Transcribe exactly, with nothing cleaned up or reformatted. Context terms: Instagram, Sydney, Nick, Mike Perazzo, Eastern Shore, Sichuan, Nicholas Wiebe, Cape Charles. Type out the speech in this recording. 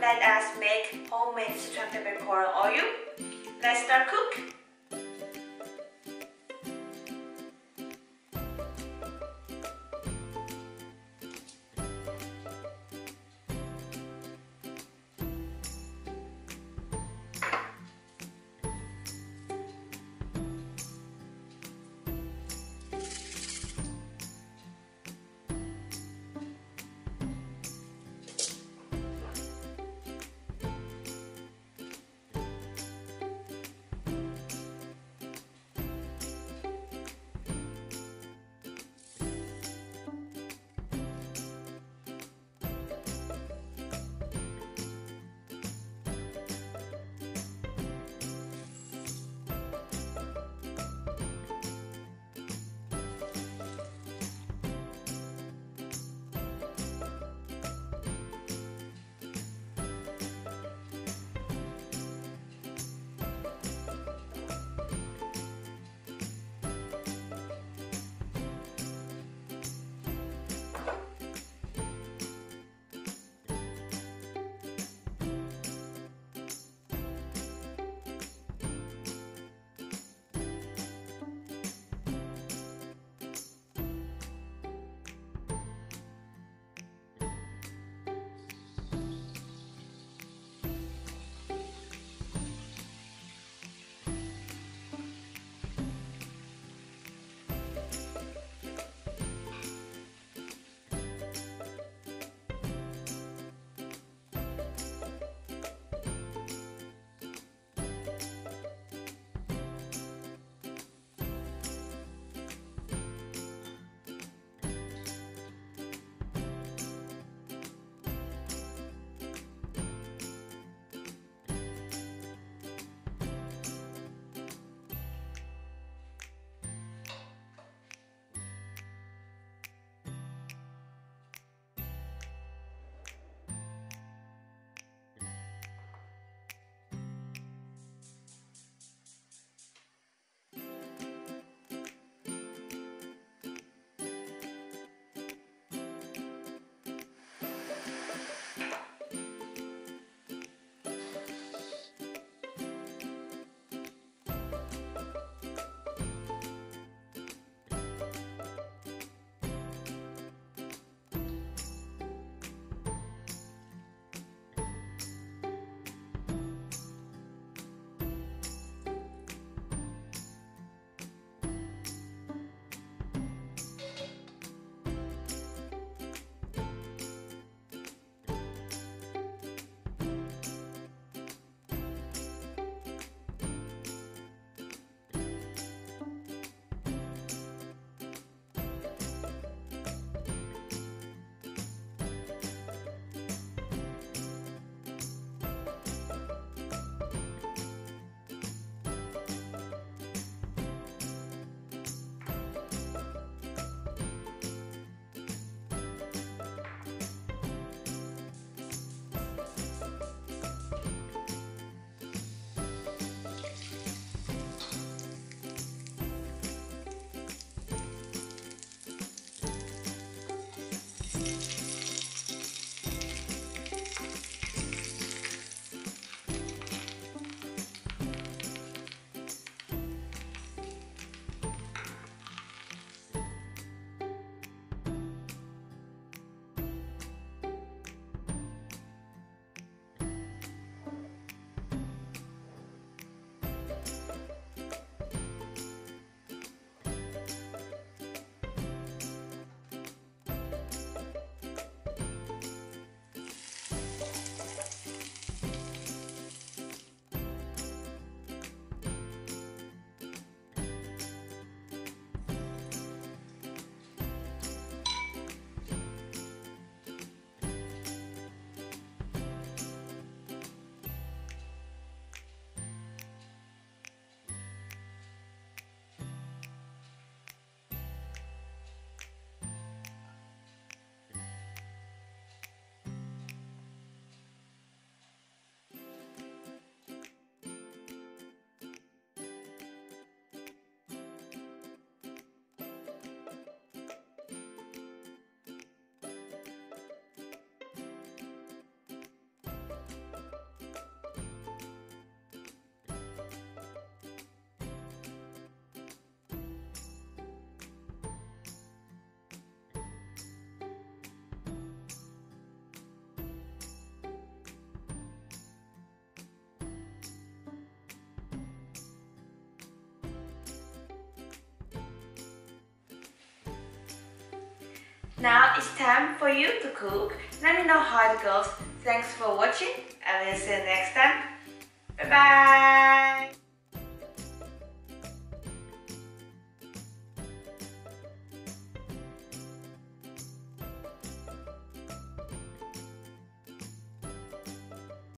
let us make homemade Sichuan peppercorn oil. Let's start cook. Now it's time for you to cook. Let me know how it goes. Thanks for watching and we'll see you next time. Bye bye!